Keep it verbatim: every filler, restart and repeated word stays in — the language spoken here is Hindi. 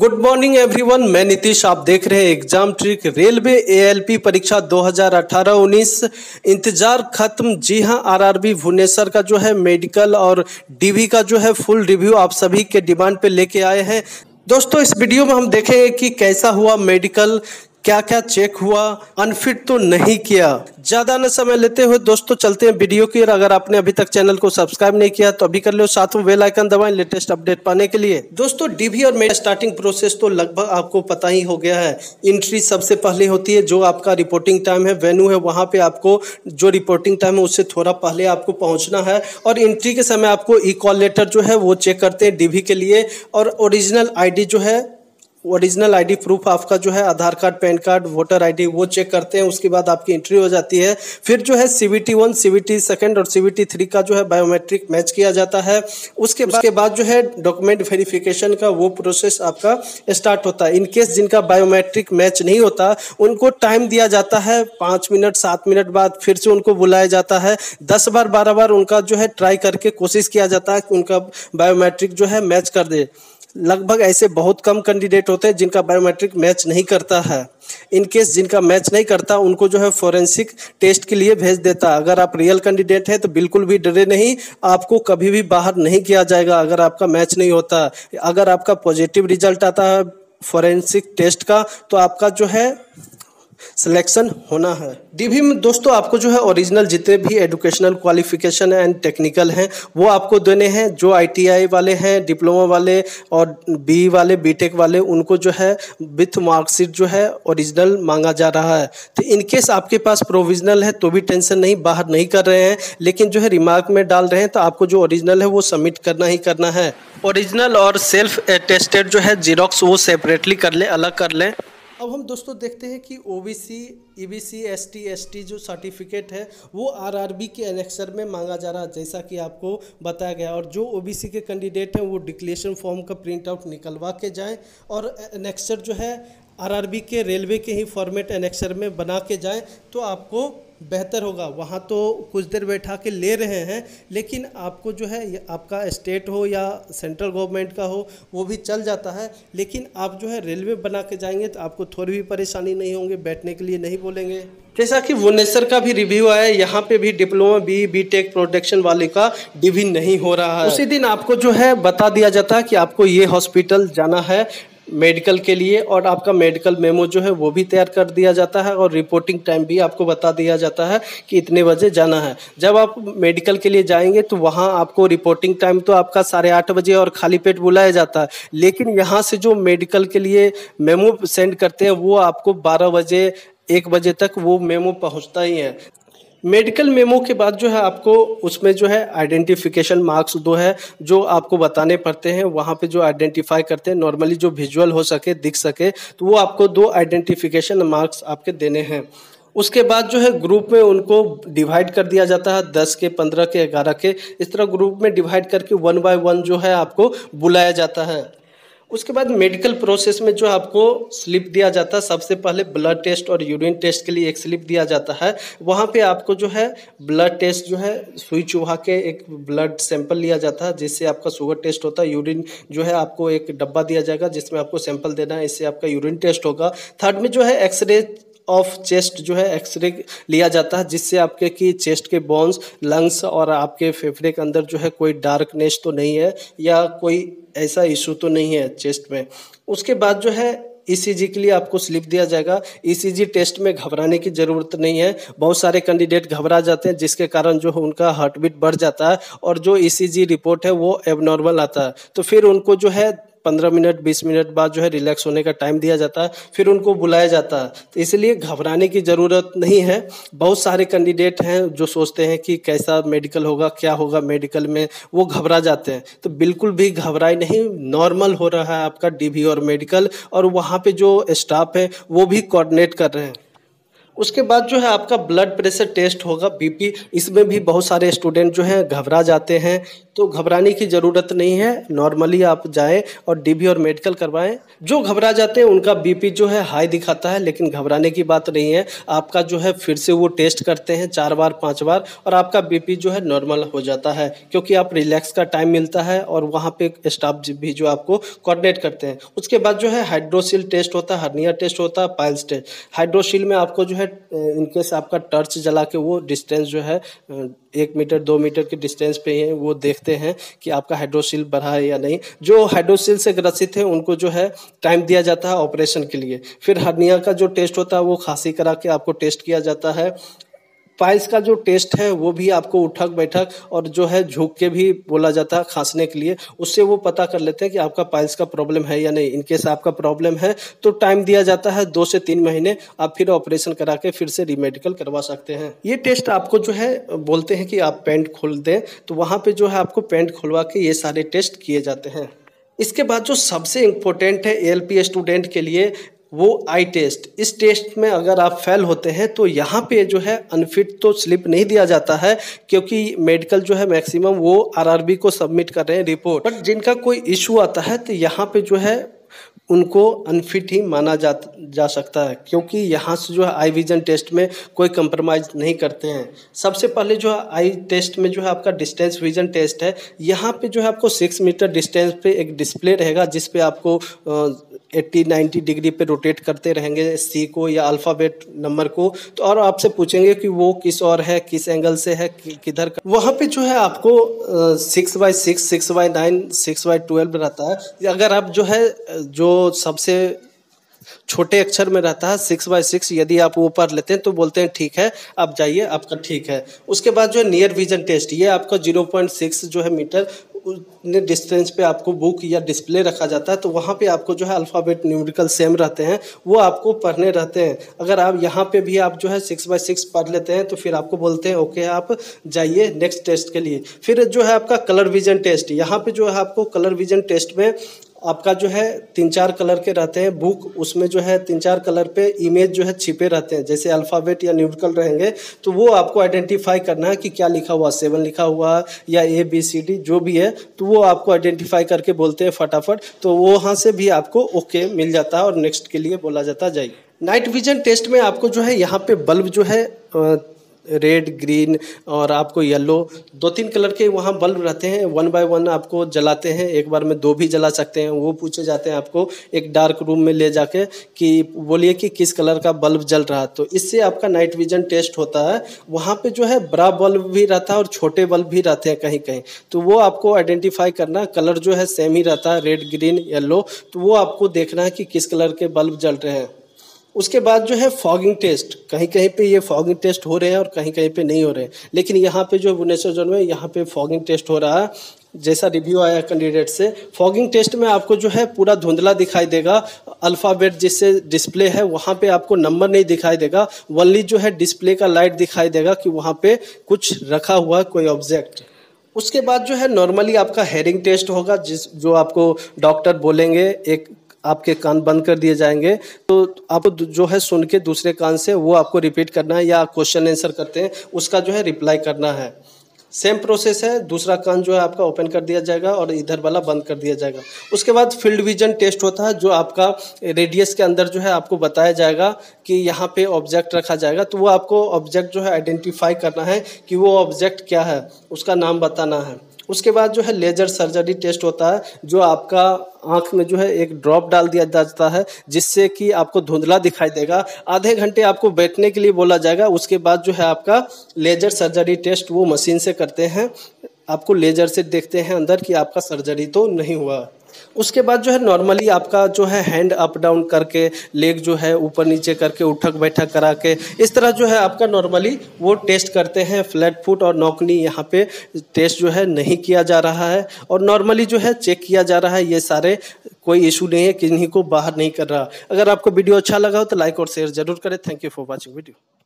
गुड मॉर्निंग एवरीवन, मैं नीतीश। आप देख रहे हैं एग्जाम ट्रिक। रेलवे एएलपी परीक्षा दो हज़ार अठारह उन्नीस इंतजार खत्म। जी हां, आरआरबी भुवनेश्वर का जो है मेडिकल और डीवी का जो है फुल रिव्यू आप सभी के डिमांड पे लेके आए हैं। दोस्तों, इस वीडियो में हम देखेंगे कि कैसा हुआ मेडिकल, क्या क्या चेक हुआ, अनफिट तो नहीं किया। ज्यादा न समय लेते हुए दोस्तों चलते हैं वीडियो की। अगर आपने अभी तक चैनल को सब्सक्राइब नहीं किया तो अभी कर लो, साथ में बेल आइकन दबाएं लेटेस्ट अपडेट पाने के लिए। दोस्तों, डीवी और मेडिकल स्टार्टिंग प्रोसेस तो लगभग आपको पता ही हो गया है। एंट्री सबसे पहले होती है, जो आपका रिपोर्टिंग टाइम है वेन्यू है वहाँ पे आपको जो रिपोर्टिंग टाइम है उससे थोड़ा पहले आपको पहुँचना है। और एंट्री के समय आपको ई कॉल लेटर जो है वो चेक करते हैं डीवी के लिए, और ओरिजिनल आई डी जो है ओरिजिनल आईडी प्रूफ आपका जो है Aadhaar card, PAN card, voter ID वो चेक करते हैं। उसके बाद आपकी एंट्री हो जाती है। फिर जो है सीबीटी वन, सीबीटी सेकंड और सीबीटी थ्री का जो है बायोमेट्रिक मैच किया जाता है। उसके उसके बाद जो है डॉक्यूमेंट वेरिफिकेशन का वो प्रोसेस आपका स्टार्ट होता है। इनकेस जिनका बायोमेट्रिक मैच नहीं होता उनको टाइम दिया जाता है, पाँच मिनट सात मिनट बाद फिर से उनको बुलाया जाता है। दस बार बारह बार उनका जो है ट्राई करके कोशिश किया जाता है कि उनका बायोमेट्रिक जो है मैच कर दे। लगभग ऐसे बहुत कम कैंडिडेट होते हैं जिनका बायोमेट्रिक मैच नहीं करता है। इन केस जिनका मैच नहीं करता उनको जो है फॉरेंसिक टेस्ट के लिए भेज देता है। अगर आप रियल कैंडिडेट हैं तो बिल्कुल भी डरे नहीं, आपको कभी भी बाहर नहीं किया जाएगा अगर आपका मैच नहीं होता। अगर आपका पॉजिटिव रिजल्ट आता है फॉरेंसिक टेस्ट का तो आपका जो है सिलेक्शन होना है। डीवी में दोस्तों आपको जो है ओरिजिनल जितने भी एजुकेशनल क्वालिफिकेशन एंड टेक्निकल हैं वो आपको देने हैं। जो आईटीआई वाले हैं, डिप्लोमा वाले और बी वाले, बीटेक वाले, उनको जो है विथ मार्कशीट जो है ओरिजिनल मांगा जा रहा है। तो इनकेस आपके पास प्रोविजनल है तो भी टेंशन नहीं, बाहर नहीं कर रहे हैं, लेकिन जो है रिमार्क में डाल रहे हैं तो आपको जो ओरिजिनल है वो सबमिट करना ही करना है। ओरिजिनल और सेल्फ अटेस्टेड जो है जीरोक्स वो सेपरेटली कर लें, अलग कर लें। अब हम दोस्तों देखते हैं कि ओबीसी, ईबीसी, एसटी, एसटी जो सर्टिफिकेट है वो आरआरबी के एनेक्सर में मांगा जा रहा है, जैसा कि आपको बताया गया। और जो ओबीसी के कैंडिडेट हैं वो डिक्लेरेशन फॉर्म का प्रिंट आउट निकलवा के जाएं और एनेक्सर जो है आरआरबी के रेलवे के ही फॉर्मेट एनेक्सर में बना के जाएं तो आपको बेहतर होगा। वहाँ तो कुछ देर बैठा के ले रहे हैं, लेकिन आपको जो है आपका स्टेट हो या सेंट्रल गवर्नमेंट का हो वो भी चल जाता है, लेकिन आप जो है रेलवे बना के जाएंगे तो आपको थोड़ी भी परेशानी नहीं होंगे, बैठने के लिए नहीं बोलेंगे। जैसा कि भुवनेश्वर का भी रिव्यू आया, यहाँ पे भी diploma, B B tech, production वाले का डिवी नहीं हो रहा है। उसी दिन आपको जो है बता दिया जाता है कि आपको ये हॉस्पिटल जाना है मेडिकल के लिए, और आपका मेडिकल मेमो जो है वो भी तैयार कर दिया जाता है और रिपोर्टिंग टाइम भी आपको बता दिया जाता है कि इतने बजे जाना है। जब आप मेडिकल के लिए जाएंगे तो वहाँ आपको रिपोर्टिंग टाइम तो आपका साढ़े आठ बजे और खाली पेट बुलाया जाता है, लेकिन यहाँ से जो मेडिकल के लिए मेमो सेंड करते हैं वो आपको बारह बजे एक बजे तक वो मेमो पहुँचता ही है। मेडिकल मेमो के बाद जो है आपको उसमें जो है आइडेंटिफिकेशन मार्क्स दो है जो आपको बताने पड़ते हैं। वहाँ पे जो आइडेंटिफाई करते हैं नॉर्मली जो विजुअल हो सके, दिख सके, तो वो आपको दो आइडेंटिफिकेशन मार्क्स आपके देने हैं। उसके बाद जो है ग्रुप में उनको डिवाइड कर दिया जाता है, दस के, पंद्रह के, ग्यारह के, इस तरह ग्रुप में डिवाइड करके वन बाय वन जो है आपको बुलाया जाता है। उसके बाद मेडिकल प्रोसेस में जो आपको स्लिप दिया जाता है, सबसे पहले ब्लड टेस्ट और यूरिन टेस्ट के लिए एक स्लिप दिया जाता है। वहाँ पे आपको जो है ब्लड टेस्ट जो है सुई चुभा के एक ब्लड सैंपल लिया जाता है जिससे आपका शुगर टेस्ट होता है। यूरिन जो है आपको एक डब्बा दिया जाएगा जिसमें आपको सैंपल देना है, इससे आपका यूरिन टेस्ट होगा। थर्ड में जो है एक्सरे ऑफ चेस्ट जो है एक्सरे लिया जाता है जिससे आपके कि चेस्ट के बोन्स, लंग्स और आपके फेफड़े के अंदर जो है कोई डार्कनेस तो नहीं है या कोई ऐसा इशू तो नहीं है चेस्ट में। उसके बाद जो है ईसीजी के लिए आपको स्लिप दिया जाएगा। ईसीजी टेस्ट में घबराने की ज़रूरत नहीं है, बहुत सारे कैंडिडेट घबरा जाते हैं जिसके कारण जो है उनका हार्ट बीट बढ़ जाता है और जो ईसीजी रिपोर्ट है वो एबनॉर्मल आता है। तो फिर उनको जो है पंद्रह मिनट बीस मिनट बाद जो है रिलैक्स होने का टाइम दिया जाता है, फिर उनको बुलाया जाता है। तो इसलिए घबराने की ज़रूरत नहीं है। बहुत सारे कैंडिडेट हैं जो सोचते हैं कि कैसा मेडिकल होगा, क्या होगा मेडिकल में, वो घबरा जाते हैं। तो बिल्कुल भी घबराए नहीं, नॉर्मल हो रहा है आपका डीवी और मेडिकल, और वहाँ पर जो स्टाफ है वो भी कोऑर्डिनेट कर रहे हैं। उसके बाद जो है आपका ब्लड प्रेशर टेस्ट होगा, बीपी। इसमें भी बहुत सारे स्टूडेंट जो हैं घबरा जाते हैं, तो घबराने की ज़रूरत नहीं है। नॉर्मली आप जाएं और डीवी और मेडिकल करवाएं। जो घबरा जाते हैं उनका बीपी जो है हाई दिखाता है, लेकिन घबराने की बात नहीं है। आपका जो है फिर से वो टेस्ट करते हैं चार बार पाँच बार और आपका बीपी जो है नॉर्मल हो जाता है, क्योंकि आप रिलैक्स का टाइम मिलता है और वहाँ पर स्टाफ भी जो आपको कोऑर्डिनेट करते हैं। उसके बाद जो है हाइड्रोसील टेस्ट होता है, हर्निया टेस्ट होता है, पाइल्स टेस्ट। हाइड्रोसील में आपको जो है इनकेस आपका टर्च जला के वो डिस्टेंस जो है एक मीटर दो मीटर के डिस्टेंस पे है, वो देखते हैं कि आपका हाइड्रोसील बढ़ा है या नहीं। जो हाइड्रोसील से ग्रसित है उनको जो है टाइम दिया जाता है ऑपरेशन के लिए। फिर हर्निया का जो टेस्ट होता है वो खांसी करा के आपको टेस्ट किया जाता है। पाइल्स का जो टेस्ट है वो भी आपको उठक बैठक और जो है झुक के भी बोला जाता है खांसने के लिए, उससे वो पता कर लेते हैं कि आपका पाइल्स का प्रॉब्लम है या नहीं। इनकेस आपका प्रॉब्लम है तो टाइम दिया जाता है दो से तीन महीने, आप फिर ऑपरेशन करा के फिर से रीमेडिकल करवा सकते हैं। ये टेस्ट आपको जो है बोलते हैं कि आप पेंट खोल दें, तो वहाँ पर जो है आपको पेंट खुलवा के ये सारे टेस्ट किए जाते हैं। इसके बाद जो सबसे इम्पोर्टेंट है ए एल पी स्टूडेंट के लिए वो आई टेस्ट। इस टेस्ट में अगर आप फेल होते हैं तो यहाँ पे जो है अनफिट तो स्लिप नहीं दिया जाता है, क्योंकि मेडिकल जो है मैक्सिमम वो आर आर बी को सबमिट कर रहे हैं रिपोर्ट। बट जिनका कोई इशू आता है तो यहाँ पे जो है उनको अनफिट ही माना जा जा सकता है, क्योंकि यहाँ से जो है आई विजन टेस्ट में कोई कंप्रोमाइज़ नहीं करते हैं। सबसे पहले जो है आई टेस्ट में जो है आपका डिस्टेंस विजन टेस्ट है। यहाँ पे जो है आपको सिक्स मीटर डिस्टेंस पे एक डिस्प्ले रहेगा जिस पे आपको अस्सी नब्बे डिग्री पे रोटेट करते रहेंगे सी को या अल्फ़ाबेट नंबर को, तो और आपसे पूछेंगे कि वो किस और है, किस एंगल से है, किधर। वहाँ पर जो है आपको six by six six by nine six by twelve रहता है। अगर आप जो है जो सबसे छोटे अक्षर में रहता है सिक्स बाई सिक्स, यदि आप वो पढ़ लेते हैं तो बोलते हैं ठीक है आप जाइए, आपका ठीक है। उसके बाद जो है नियर विजन टेस्ट, ये आपका जीरो पॉइंट सिक्स जो है मीटर उतने डिस्टेंस पे आपको बुक या डिस्प्ले रखा जाता है, तो वहाँ पे आपको जो है अल्फ़ाबेट न्यूमेरिकल सेम रहते हैं, वो आपको पढ़ने रहते हैं। अगर आप यहाँ पे भी आप जो है सिक्स बाई सिक्स पढ़ लेते हैं तो फिर आपको बोलते हैं ओके आप जाइए नेक्स्ट टेस्ट के लिए। फिर जो है आपका कलर विजन टेस्ट, यहाँ पे जो है आपको कलर विजन टेस्ट में आपका जो है तीन चार कलर के रहते हैं बुक, उसमें जो है तीन चार कलर पे इमेज जो है छिपे रहते हैं, जैसे अल्फ़ाबेट या न्यूमेरिकल रहेंगे तो वो आपको आइडेंटिफाई करना है कि क्या लिखा हुआ, सेवन लिखा हुआ या ए बी सी डी जो भी है, तो वो आपको आइडेंटिफाई करके बोलते हैं फटाफट, तो वो वहाँ से भी आपको ओके मिल जाता है और नेक्स्ट के लिए बोला जाता जाइए। नाइट विजन टेस्ट में आपको जो है यहाँ पे बल्ब जो है आ, रेड ग्रीन और आपको येलो दो तीन कलर के वहाँ बल्ब रहते हैं, वन बाय वन आपको जलाते हैं, एक बार में दो भी जला सकते हैं। वो पूछे जाते हैं आपको एक डार्क रूम में ले जाके कि बोलिए कि किस कलर का बल्ब जल रहा है, तो इससे आपका नाइट विजन टेस्ट होता है। वहाँ पे जो है बड़ा बल्ब भी रहता है और छोटे बल्ब भी रहते हैं कहीं कहीं, तो वो आपको आइडेंटिफाई करना, कलर जो है सेम ही रहता है रेड ग्रीन येलो, तो वो आपको देखना है कि किस कलर के बल्ब जल रहे हैं। उसके बाद जो है फॉगिंग टेस्ट, कहीं कहीं पे ये फॉगिंग टेस्ट हो रहे हैं और कहीं कहीं पे नहीं हो रहे हैं, लेकिन यहाँ पे जो भुवनेश्वर जोन में यहाँ पे फॉगिंग टेस्ट हो रहा है। जैसा रिव्यू आया कैंडिडेट से, फॉगिंग टेस्ट में आपको जो है पूरा धुंधला दिखाई देगा, अल्फ़ाबेट जिससे डिस्प्ले है वहाँ पे आपको नंबर नहीं दिखाई देगा, ओनली जो है डिस्प्ले का लाइट दिखाई देगा कि वहाँ पे कुछ रखा हुआ कोई ऑब्जेक्ट। उसके बाद जो है नॉर्मली आपका हेयरिंग टेस्ट होगा, जिस जो आपको डॉक्टर बोलेंगे एक आपके कान बंद कर दिए जाएंगे, तो आपको जो है सुन के दूसरे कान से वो आपको रिपीट करना है या क्वेश्चन आंसर करते हैं उसका जो है रिप्लाई करना है। सेम प्रोसेस है, दूसरा कान जो है आपका ओपन कर दिया जाएगा और इधर वाला बंद कर दिया जाएगा। उसके बाद फील्ड विजन टेस्ट होता है, जो आपका रेडियस के अंदर जो है आपको बताया जाएगा कि यहाँ पे ऑब्जेक्ट रखा जाएगा, तो वो आपको ऑब्जेक्ट जो है आइडेंटिफाई करना है कि वो ऑब्जेक्ट क्या है, उसका नाम बताना है। उसके बाद जो है लेजर सर्जरी टेस्ट होता है, जो आपका आँख में जो है एक ड्रॉप डाल दिया जाता है जिससे कि आपको धुंधला दिखाई देगा, आधे घंटे आपको बैठने के लिए बोला जाएगा। उसके बाद जो है आपका लेजर सर्जरी टेस्ट वो मशीन से करते हैं, आपको लेजर से देखते हैं अंदर कि आपका सर्जरी तो नहीं हुआ। उसके बाद जो है नॉर्मली आपका जो है हैंड अप डाउन करके, लेग जो है ऊपर नीचे करके, उठक बैठक करा के, इस तरह जो है आपका नॉर्मली वो टेस्ट करते हैं। फ्लैट फुट और नॉकनी यहाँ पे टेस्ट जो है नहीं किया जा रहा है और नॉर्मली जो है चेक किया जा रहा है, ये सारे कोई इशू नहीं है, किन्हीं को बाहर नहीं कर रहा। अगर आपको वीडियो अच्छा लगा हो तो लाइक और शेयर जरूर करें। Thank you for watching video.